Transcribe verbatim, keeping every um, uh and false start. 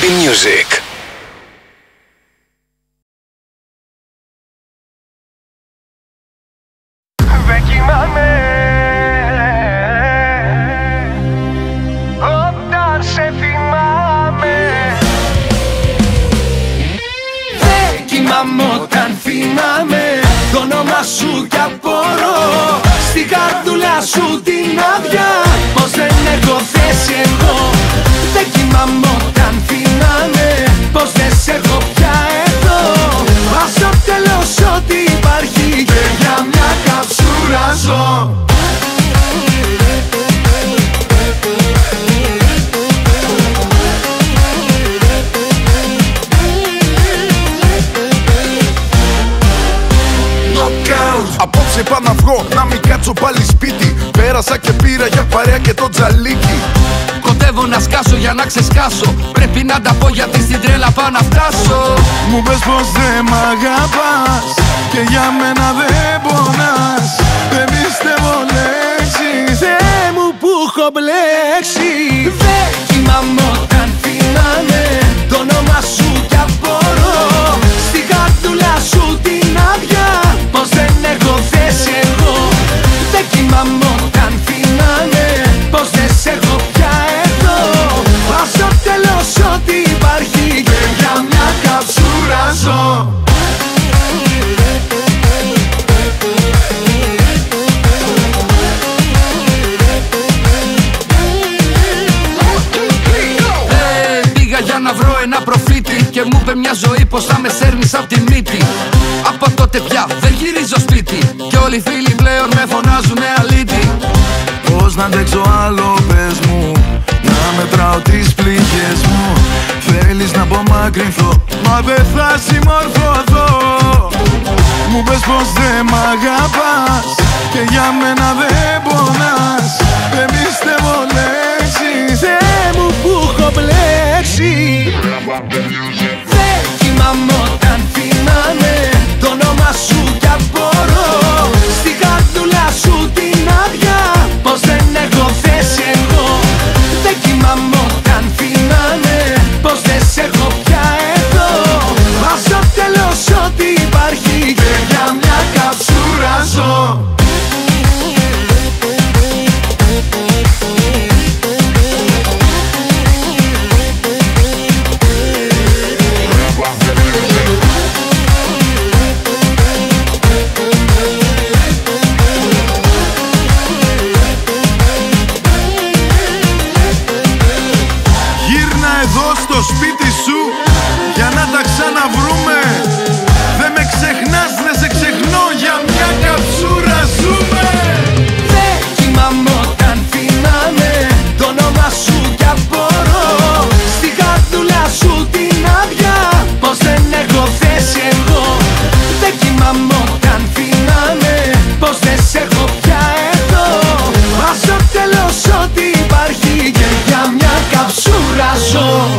Happy Music. Ξεσκάσω. Πρέπει να τα πω γιατί στην τρέλα πάω να φτάσω. Μου πες πως δεν μ' αγαπάς και για μένα δεν πονάς. Δεν πιστεύω λέξεις, Θεέ μου που έχω μπλέξει. Δεν κοιμάμαι όταν φυλάνε το όνομα σου κι απορώ. Στην καρδούλα σου την άδεια πως δεν έχω θέση εγώ. Δεν κοιμάμαι όταν φυλάνε πως δεν σε έχω πια εδώ. Στο τέλος ό,τι υπάρχει και για μια καψούρα ζω. Ε, πήγα για να βρω ένα προφήτη και μου είπε μια ζωή πως θα με σέρνεις απ' τη μύτη. Από τότε πια δεν γυρίζω σπίτι και όλοι οι φίλοι πλέον με φωνάζουνε αλήτη. Πώς να αντέξω άλλο πες μου, να μετράω τις πληγές μου. Θέλεις να απομακρυνθώ, μα δεν θα συμμορφωθώ. Μου πες πως δεν μ' αγαπάς και για μένα δεν πονάς. Δεν πιστεύω λέξεις, Θεέ μου που έχω μπλέξει. Δεν κοιμάμαι όταν φυλάνε το όνομα σου κι απορώ. Στην καρδούλα σου την άδεια πως δεν έχω θέση εγώ. Δεν κοιμάμαι όταν φυλάνε πως δεν σε έχω πια εδώ. Μα στο τέλος ό,τι υπάρχει και για μια καψούρα ζω. Σουράζω.